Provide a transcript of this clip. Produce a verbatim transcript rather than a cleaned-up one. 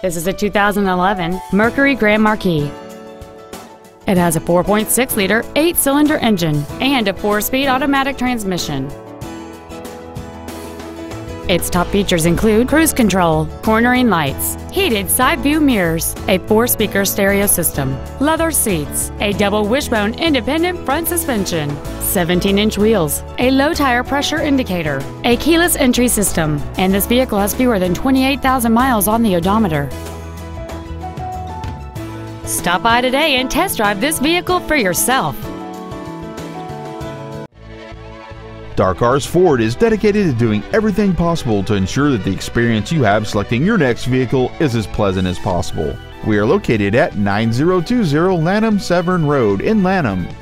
This is a two thousand eleven Mercury Grand Marquis. It has a four point six liter eight-cylinder engine and a four-speed automatic transmission. Its top features include cruise control, cornering lights, heated side view mirrors, a four-speaker stereo system, leather seats, a double wishbone independent front suspension, seventeen inch wheels, a low tire pressure indicator, a keyless entry system, and this vehicle has fewer than twenty-eight thousand miles on the odometer. Stop by today and test drive this vehicle for yourself. Darcars Ford is dedicated to doing everything possible to ensure that the experience you have selecting your next vehicle is as pleasant as possible. We are located at nine oh two oh Lanham Severn Road in Lanham.